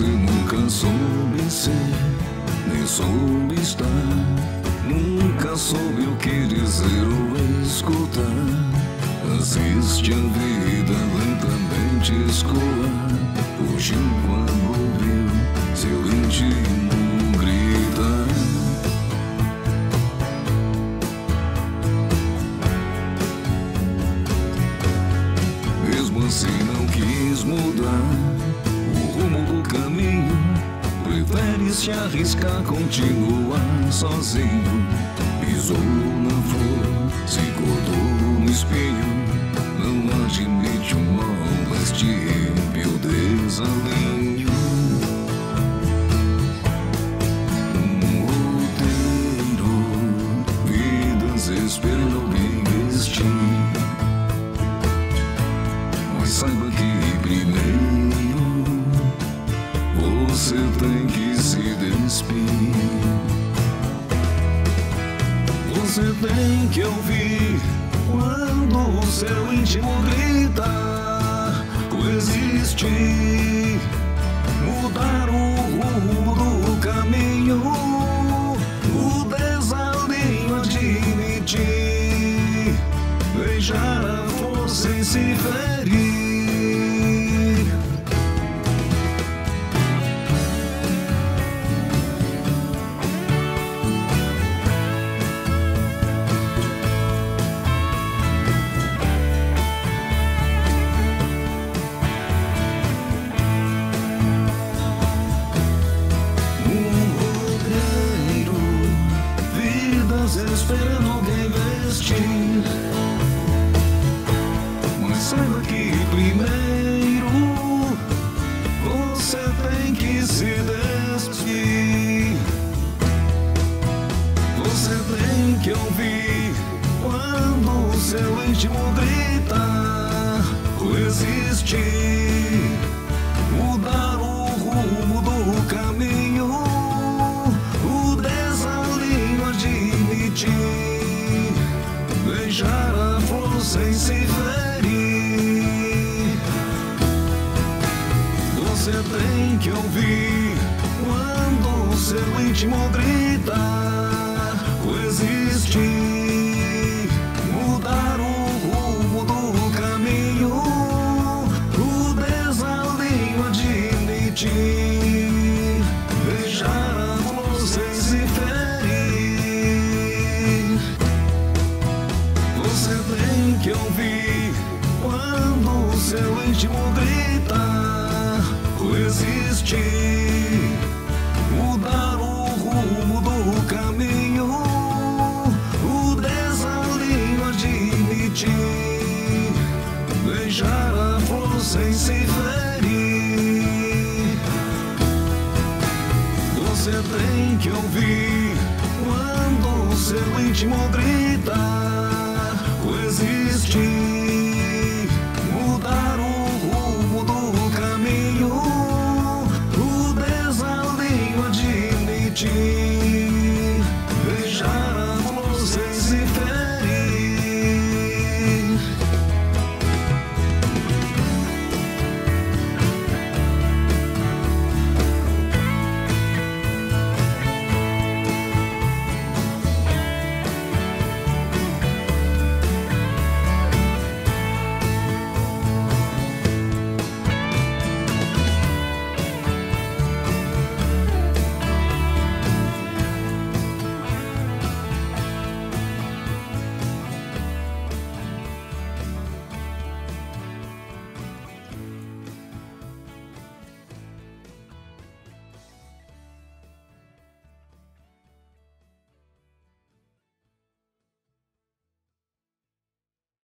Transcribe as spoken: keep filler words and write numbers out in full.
Você nunca soube ser, nem soube estar. Nunca soube o que dizer ou escutar. Assiste a vida lentamente escoar. Hoje o amor ouviu seu íntimo gritar. Mesmo assim não quis mudar caminho, prefere se arriscar, continuar sozinho. Pisou na flor, se cortou no espinho. Não admite um mal, mas te impio desalinho. Um roteiro, vidas esperam alguém vestir. Mas saiba que primeiro você tem que se despir. Você tem que ouvir quando o seu íntimo grita. Coexistir, mudar o rumo do caminho. O desalinho admitir, beijar a flor sem se ferir. Esperando alguém vestir, mas saiba que primeiro você tem que se despir. Você tem que ouvir quando o seu íntimo grita, coexistir, mudar o rumo do caminho. Beijar a flor sem se ferir. Você tem que ouvir quando o seu íntimo grita, coexistir, mudar o rumo do caminho. O desalinho admitir, beijar a flor sem se ferir. Que ouvi quando o seu íntimo grita, coexistir, mudar o rumo do caminho. O desalinho admitir, beijar a flor sem se ferir. Você tem que ouvir quando o seu íntimo grita.